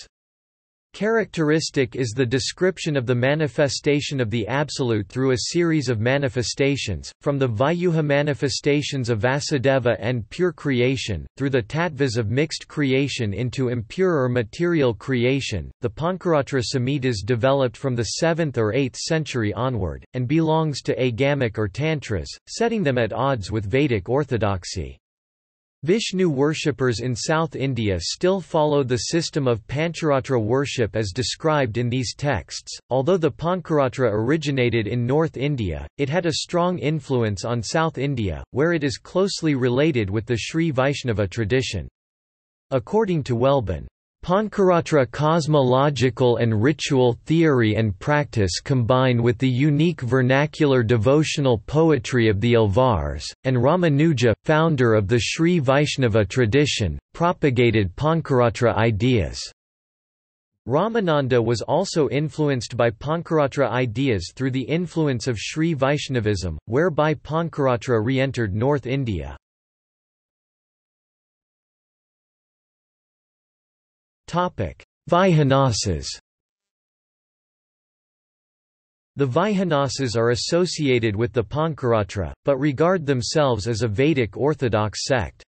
Characteristic is the description of the manifestation of the Absolute through a series of manifestations, from the Vayuha manifestations of Vasudeva and pure creation, through the tattvas of mixed creation into impure or material creation. The Pancharatra Samhitas developed from the 7th or 8th century onward, and belongs to agamic or tantras, setting them at odds with Vedic orthodoxy. Vishnu worshippers in South India still follow the system of Pancharatra worship as described in these texts. Although the Pancharatra originated in North India, it had a strong influence on South India, where it is closely related with the Sri Vaishnava tradition. According to Welburn, Pancharatra cosmological and ritual theory and practice combine with the unique vernacular devotional poetry of the Alvars, and Ramanuja, founder of the Sri Vaishnava tradition, propagated Pancharatra ideas. Ramananda was also influenced by Pancharatra ideas through the influence of Sri Vaishnavism, whereby Pancharatra re-entered North India. Vaihanasas. The Vaihanasas are associated with the Pancharatra, but regard themselves as a Vedic orthodox sect.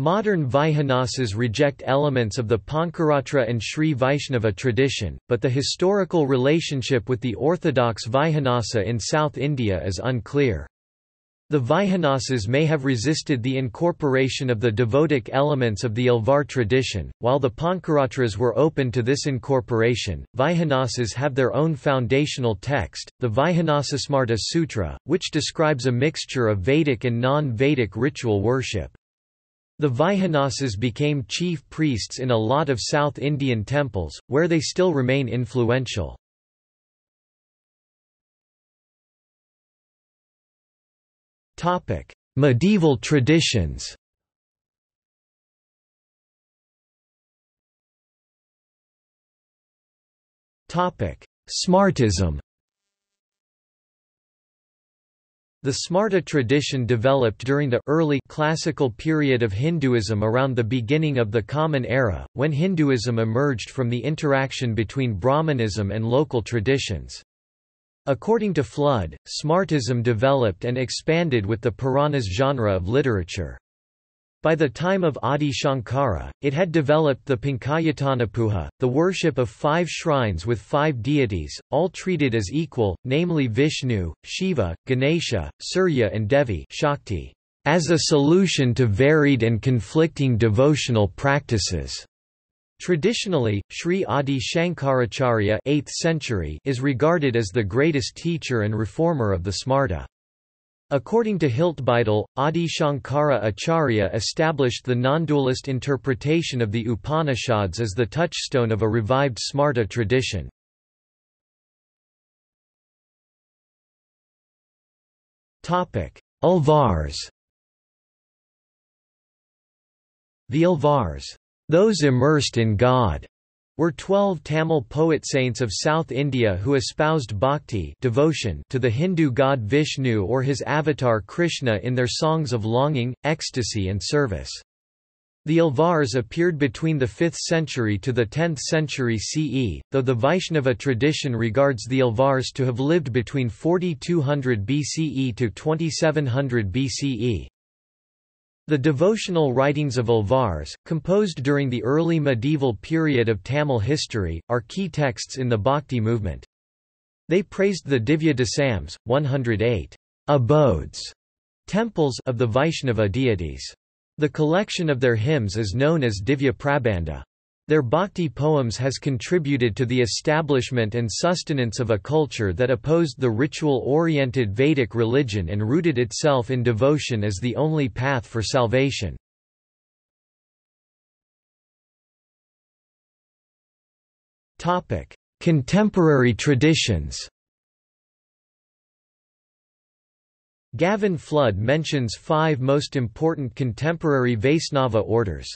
Modern Vaihanasas reject elements of the Pancharatra and Sri Vaishnava tradition, but the historical relationship with the orthodox Vaihanasa in South India is unclear. The Vaihanasas may have resisted the incorporation of the devotic elements of the Alvar tradition, while the Pancharatras were open to this incorporation. Vaihanasas have their own foundational text, the Vaihanasasmarta Sutra, which describes a mixture of Vedic and non-Vedic ritual worship. The Vaihanasas became chief priests in a lot of South Indian temples, where they still remain influential. Topic: Medieval traditions. Topic: Smartism. The Smarta tradition developed during the early classical period of Hinduism around the beginning of the Common Era, when Hinduism emerged from the interaction between Brahmanism and local traditions. According to Flood, Smartism developed and expanded with the Puranas genre of literature. By the time of Adi Shankara, it had developed the Pankayatanapuha, the worship of 5 shrines with 5 deities, all treated as equal, namely Vishnu, Shiva, Ganesha, Surya and Devi, Shakti, as a solution to varied and conflicting devotional practices. Traditionally, Sri Adi Shankaracharya 8th century is regarded as the greatest teacher and reformer of the Smarta. According to Hiltbeitel, Adi Shankara Acharya established the non-dualist interpretation of the Upanishads as the touchstone of a revived Smarta tradition. Alvars. The Alvars, those immersed in God, were 12 Tamil poet saints of South India who espoused bhakti devotion to the Hindu god Vishnu or his avatar Krishna in their songs of longing, ecstasy and service. The Alvars appeared between the 5th century to the 10th century CE, though the Vaishnava tradition regards the Alvars to have lived between 4200 BCE to 2700 BCE. The devotional writings of Alvars, composed during the early medieval period of Tamil history, are key texts in the Bhakti movement. They praised the Divya Dasams, 108 abodes, temples of the Vaishnava deities. The collection of their hymns is known as Divya Prabandha. Their Bhakti poems has contributed to the establishment and sustenance of a culture that opposed the ritual-oriented Vedic religion and rooted itself in devotion as the only path for salvation. Contemporary traditions. Gavin Flood mentions 5 most important contemporary Vaishnava orders.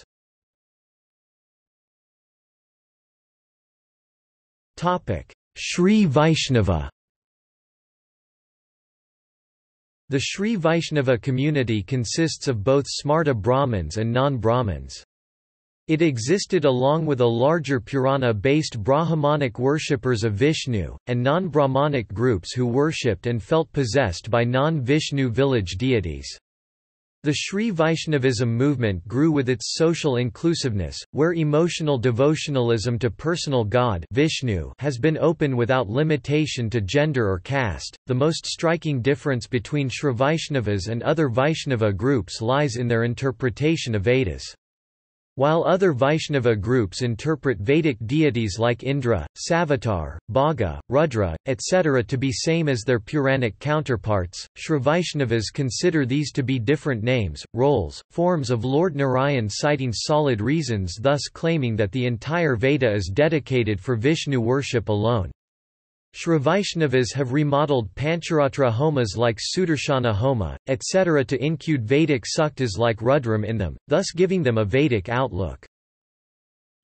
Sri Vaishnava. The Sri Vaishnava community consists of both Smarta Brahmins and non-Brahmins. It existed along with a larger Purana-based Brahmanic worshippers of Vishnu, and non-Brahmanic groups who worshipped and felt possessed by non-Vishnu village deities. The Sri Vaishnavism movement grew with its social inclusiveness, where emotional devotionalism to personal god Vishnu has been open without limitation to gender or caste. The most striking difference between Sri Vaishnavas and other Vaishnava groups lies in their interpretation of Vedas. While other Vaishnava groups interpret Vedic deities like Indra, Savitar, Bhaga, Rudra, etc. to be same as their Puranic counterparts, Sri Vaishnavas consider these to be different names, roles, forms of Lord Narayan, citing solid reasons, thus claiming that the entire Veda is dedicated for Vishnu worship alone. Sri Vaishnavas have remodeled Pancharatra homas like Sudarshana Homa, etc. to include Vedic suktas like Rudram in them, thus giving them a Vedic outlook.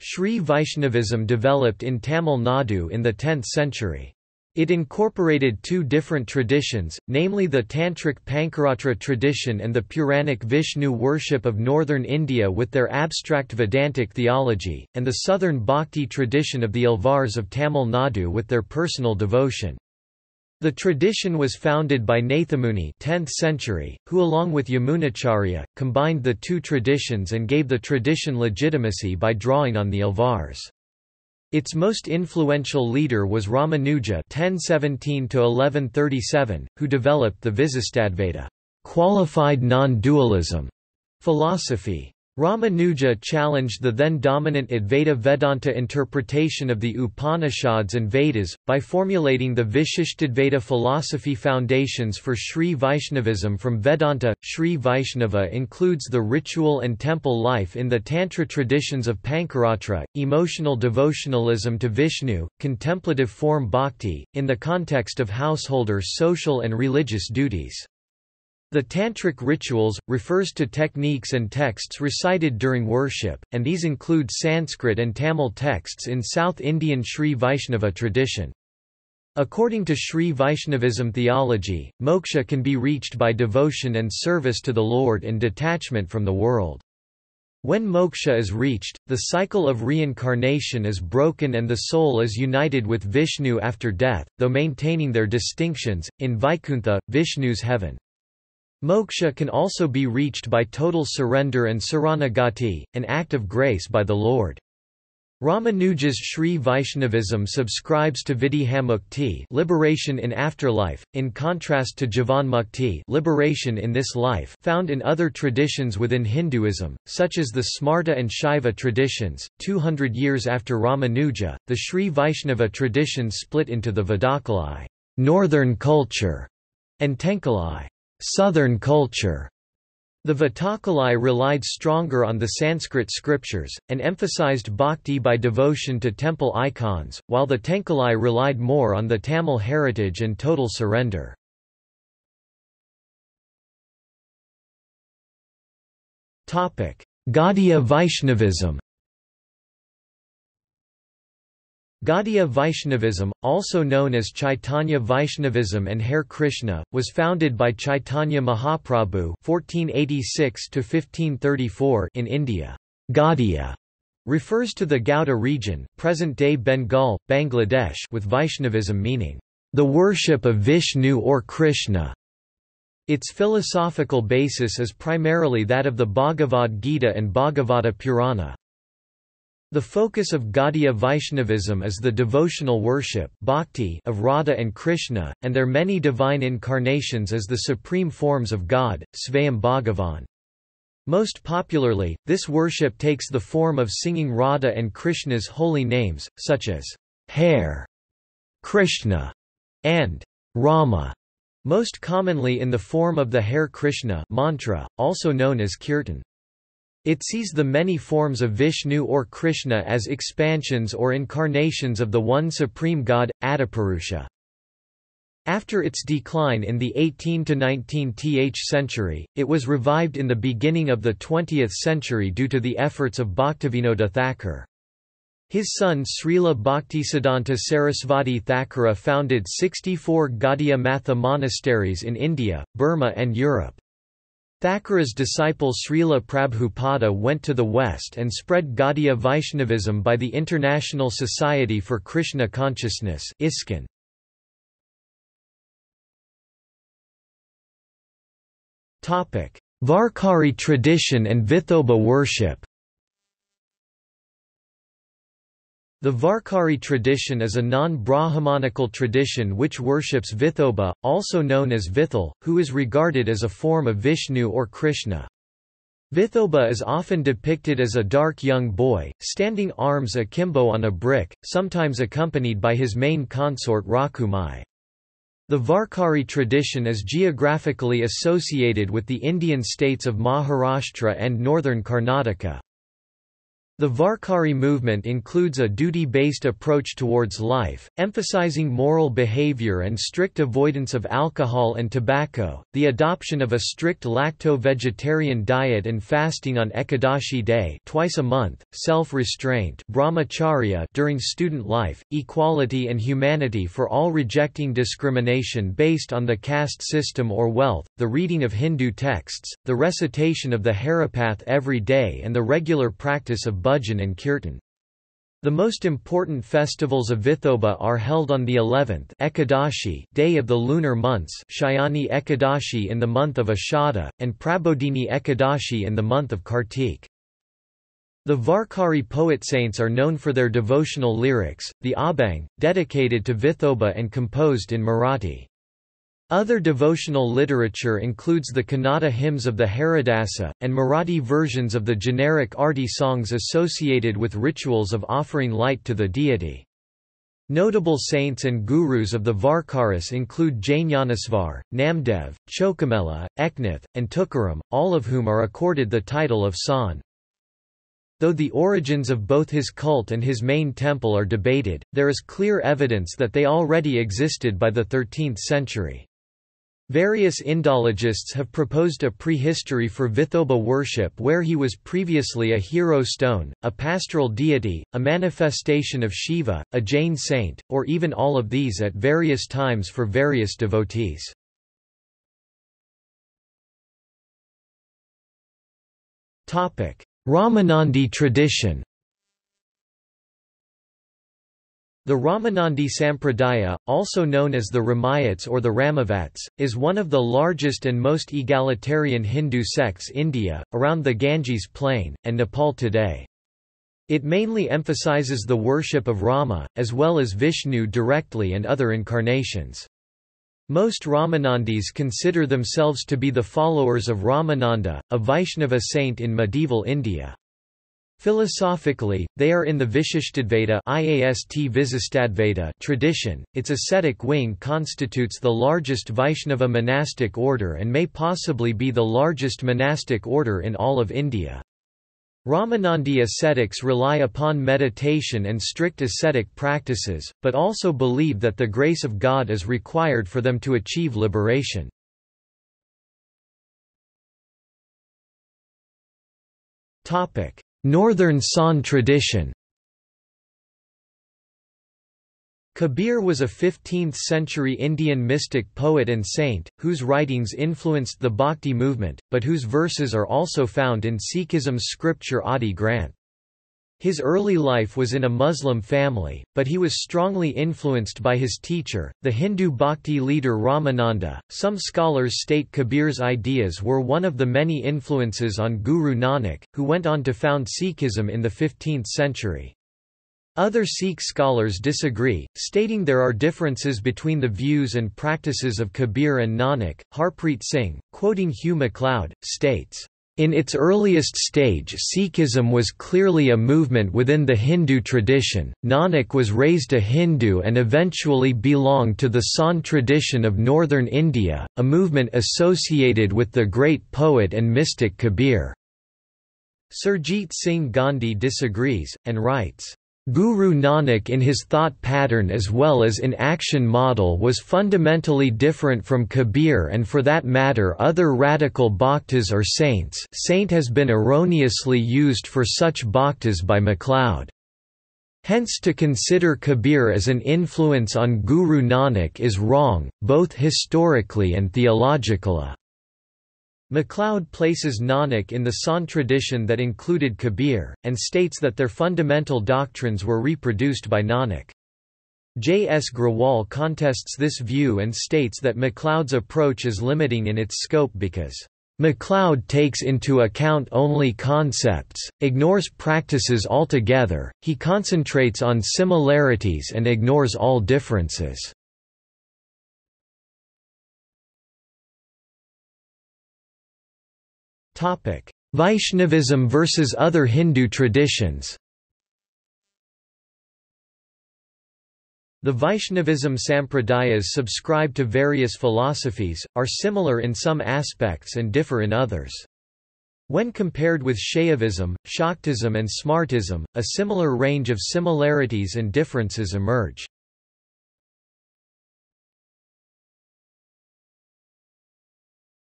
Sri Vaishnavism developed in Tamil Nadu in the 10th century. It incorporated 2 different traditions, namely the Tantric Pancharatra tradition and the Puranic Vishnu worship of northern India with their abstract Vedantic theology, and the southern Bhakti tradition of the Alvars of Tamil Nadu with their personal devotion. The tradition was founded by Nathamuni 10th century, who along with Yamunacharya, combined the two traditions and gave the tradition legitimacy by drawing on the Alvars. Its most influential leader was Ramanuja 1017–1137, who developed the Vishishtadvaita qualified non-dualism philosophy. Ramanuja challenged the then-dominant Advaita Vedanta interpretation of the Upanishads and Vedas, by formulating the Vishishtadvaita philosophy foundations for Sri Vaishnavism from Vedanta. Sri Vaishnava includes the ritual and temple life in the Tantra traditions of Pancharatra, emotional devotionalism to Vishnu, contemplative form Bhakti, in the context of householder social and religious duties. The Tantric rituals, refers to techniques and texts recited during worship, and these include Sanskrit and Tamil texts in South Indian Sri Vaishnava tradition. According to Sri Vaishnavism theology, moksha can be reached by devotion and service to the Lord and detachment from the world. When moksha is reached, the cycle of reincarnation is broken and the soul is united with Vishnu after death, though maintaining their distinctions, in Vaikuntha, Vishnu's heaven. Moksha can also be reached by total surrender and saranagati, an act of grace by the Lord. Ramanuja's Sri Vaishnavism subscribes to Vidihamukti, liberation in afterlife, in contrast to Jivanmukti, liberation in this life, found in other traditions within Hinduism, such as the Smarta and Shaiva traditions. 200 years after Ramanuja, the Sri Vaishnava tradition split into the Vidakkalai, northern culture, and Tenkalai, southern culture. The Vithoba relied stronger on the Sanskrit scriptures, and emphasized bhakti by devotion to temple icons, while the Tenkalai relied more on the Tamil heritage and total surrender. Gaudiya Vaishnavism. Gaudiya Vaishnavism, also known as Chaitanya Vaishnavism and Hare Krishna, was founded by Chaitanya Mahaprabhu 1486–1534 in India. Gaudiya refers to the Gauda region, present-day Bengal, Bangladesh, with Vaishnavism meaning the worship of Vishnu or Krishna. Its philosophical basis is primarily that of the Bhagavad Gita and Bhagavata Purana. The focus of Gaudiya Vaishnavism is the devotional worship bhakti of Radha and Krishna, and their many divine incarnations as the supreme forms of God, Svayam Bhagavan. Most popularly, this worship takes the form of singing Radha and Krishna's holy names, such as Hare Krishna and Rama, most commonly in the form of the Hare Krishna mantra, also known as kirtan. It sees the many forms of Vishnu or Krishna as expansions or incarnations of the one supreme God, Adipurusha. After its decline in the 18th to 19th century, it was revived in the beginning of the 20th century due to the efforts of Bhaktivinoda Thakur. His son Srila Bhaktisiddhanta Sarasvati Thakura founded 64 Gaudiya Matha monasteries in India, Burma and Europe. Thakura's disciple Srila Prabhupada went to the West and spread Gaudiya Vaishnavism by the International Society for Krishna Consciousness (ISKCON). Varkari tradition and Vithoba worship. The Varkari tradition is a non-Brahmanical tradition which worships Vithoba, also known as Vithal, who is regarded as a form of Vishnu or Krishna. Vithoba is often depicted as a dark young boy, standing arms akimbo on a brick, sometimes accompanied by his main consort Rakumai. The Varkari tradition is geographically associated with the Indian states of Maharashtra and northern Karnataka. The Varkari movement includes a duty-based approach towards life, emphasizing moral behavior and strict avoidance of alcohol and tobacco, the adoption of a strict lacto-vegetarian diet and fasting on Ekadashi day twice a month, self-restraint brahmacharya during student life, equality and humanity for all, rejecting discrimination based on the caste system or wealth, the reading of Hindu texts, the recitation of the Haripath every day and the regular practice of bhajan and kirtan. The most important festivals of Vithoba are held on the 11th Ekadashi day of the lunar months, Shayani Ekadashi in the month of Ashada, and Prabodhini Ekadashi in the month of Kartik. The Varkari poet saints are known for their devotional lyrics, the Abhang, dedicated to Vithoba and composed in Marathi. Other devotional literature includes the Kannada hymns of the Haridasa, and Marathi versions of the generic Arti songs associated with rituals of offering light to the deity. Notable saints and gurus of the Varkaris include Jnanasvar, Namdev, Chokamela, Eknath, and Tukaram, all of whom are accorded the title of San. Though the origins of both his cult and his main temple are debated, there is clear evidence that they already existed by the 13th century. Various Indologists have proposed a prehistory for Vithoba worship where he was previously a hero stone, a pastoral deity, a manifestation of Shiva, a Jain saint, or even all of these at various times for various devotees. Topic: Ramanandi tradition. The Ramanandi Sampradaya, also known as the Ramayats or the Ramavats, is one of the largest and most egalitarian Hindu sects in India, around the Ganges plain, and Nepal today. It mainly emphasizes the worship of Rama, as well as Vishnu directly and other incarnations. Most Ramanandis consider themselves to be the followers of Ramananda, a Vaishnava saint in medieval India. Philosophically, they are in the Vishishtadvaita tradition. Its ascetic wing constitutes the largest Vaishnava monastic order and may possibly be the largest monastic order in all of India. Ramanandi ascetics rely upon meditation and strict ascetic practices, but also believe that the grace of God is required for them to achieve liberation. Northern San tradition. Kabir was a 15th-century Indian mystic poet and saint, whose writings influenced the Bhakti movement, but whose verses are also found in Sikhism's scripture Adi Granth. His early life was in a Muslim family, but he was strongly influenced by his teacher, the Hindu Bhakti leader Ramananda. Some scholars state Kabir's ideas were one of the many influences on Guru Nanak, who went on to found Sikhism in the 15th century. Other Sikh scholars disagree, stating there are differences between the views and practices of Kabir and Nanak. Harpreet Singh, quoting Hugh MacLeod, states, "In its earliest stage, Sikhism was clearly a movement within the Hindu tradition. Nanak was raised a Hindu and eventually belonged to the San tradition of northern India, a movement associated with the great poet and mystic Kabir." Surjit Singh Gandhi disagrees, and writes, "Guru Nanak in his thought pattern as well as in action model was fundamentally different from Kabir, and for that matter other radical bhaktas or saints. Saint has been erroneously used for such bhaktas by MacLeod. Hence to consider Kabir as an influence on Guru Nanak is wrong, both historically and theologically." MacLeod places Nanak in the Sant tradition that included Kabir, and states that their fundamental doctrines were reproduced by Nanak. J. S. Grewal contests this view and states that MacLeod's approach is limiting in its scope because MacLeod takes into account only concepts, ignores practices altogether, he concentrates on similarities and ignores all differences. Vaishnavism versus other Hindu traditions. The Vaishnavism sampradayas subscribe to various philosophies, are similar in some aspects and differ in others. When compared with Shaivism, Shaktism and Smartism, a similar range of similarities and differences emerge.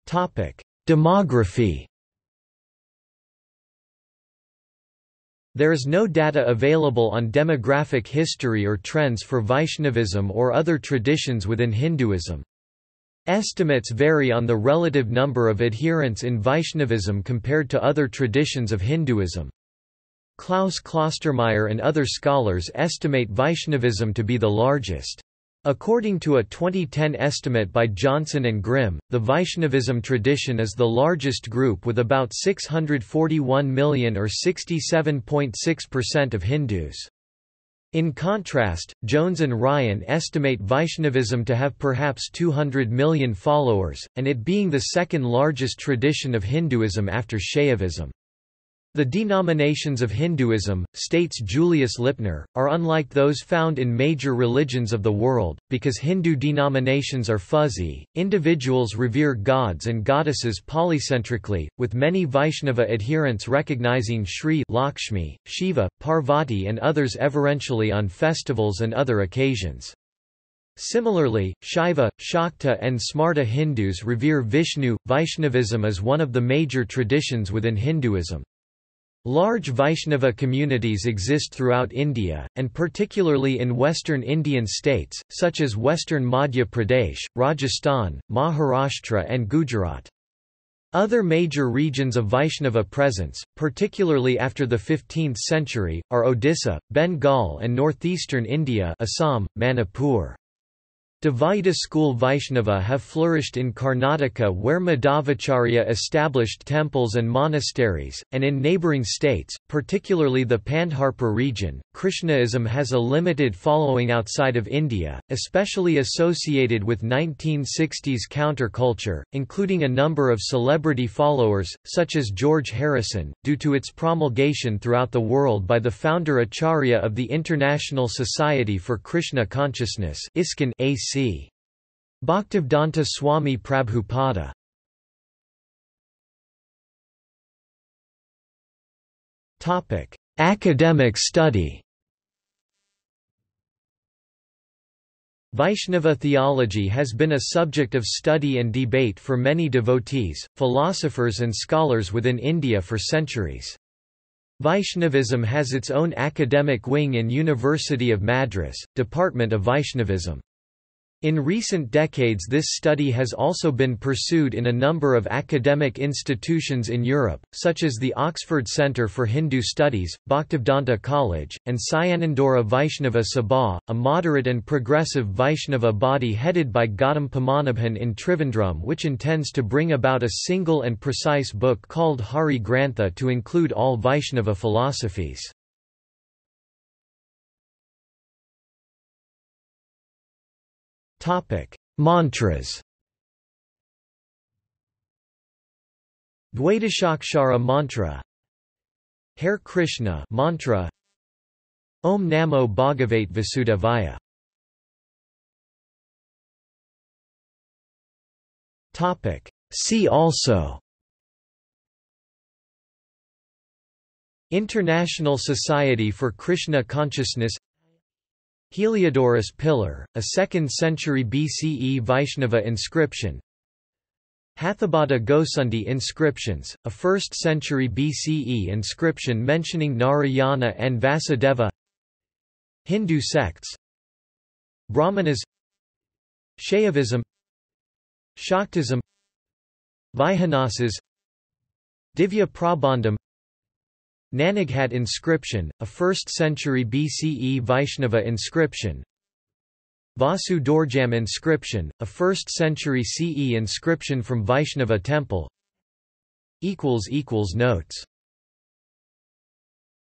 Demography. There is no data available on demographic history or trends for Vaishnavism or other traditions within Hinduism. Estimates vary on the relative number of adherents in Vaishnavism compared to other traditions of Hinduism. Klaus Klostermeyer and other scholars estimate Vaishnavism to be the largest. According to a 2010 estimate by Johnson and Grimm, the Vaishnavism tradition is the largest group with about 641 million or 67.6% of Hindus. In contrast, Jones and Ryan estimate Vaishnavism to have perhaps 200 million followers, and it being the second largest tradition of Hinduism after Shaivism. The denominations of Hinduism, states Julius Lipner, are unlike those found in major religions of the world, because Hindu denominations are fuzzy, individuals revere gods and goddesses polycentrically, with many Vaishnava adherents recognizing Shri Lakshmi, Shiva, Parvati and others everentially on festivals and other occasions. Similarly, Shaiva, Shakta and Smarta Hindus revere Vishnu. Vaishnavism is one of the major traditions within Hinduism. Large Vaishnava communities exist throughout India, and particularly in western Indian states, such as western Madhya Pradesh, Rajasthan, Maharashtra and Gujarat. Other major regions of Vaishnava presence, particularly after the 15th century, are Odisha, Bengal and northeastern India, Assam, Manipur. Dvaita school Vaishnava have flourished in Karnataka where Madhvacharya established temples and monasteries, and in neighboring states, particularly the Pandharpur region. Krishnaism has a limited following outside of India, especially associated with 1960s counterculture, including a number of celebrity followers, such as George Harrison, due to its promulgation throughout the world by the founder Acharya of the International Society for Krishna Consciousness (ISKCON). C. Bhaktivedanta Swami Prabhupada. Academic study. Vaishnava theology has been a subject of study and debate for many devotees, philosophers and scholars within India for centuries. Vaishnavism has its own academic wing in University of Madras, Department of Vaishnavism. In recent decades this study has also been pursued in a number of academic institutions in Europe, such as the Oxford Centre for Hindu Studies, Bhaktivedanta College, and Sayanandora Vaishnava Sabha, a moderate and progressive Vaishnava body headed by Gautam Pamanabhan in Trivandrum which intends to bring about a single and precise book called Hari Grantha to include all Vaishnava philosophies. Mantras. Dvaitashakshara mantra, Hare Krishna mantra, Om Namo Bhagavate Vasudevaya. See also: International Society for Krishna Consciousness, Heliodorus Pillar, a 2nd century BCE Vaishnava inscription, Hathabada Gosundi inscriptions, a 1st century BCE inscription mentioning Narayana and Vasudeva, Hindu sects, Brahmanas, Shaivism, Shaktism, Vaihanasas, Divya Prabandham, Nanaghat inscription, a 1st century BCE Vaishnava inscription, Vasu Dorjam inscription, a 1st century CE inscription from Vaishnava temple. Notes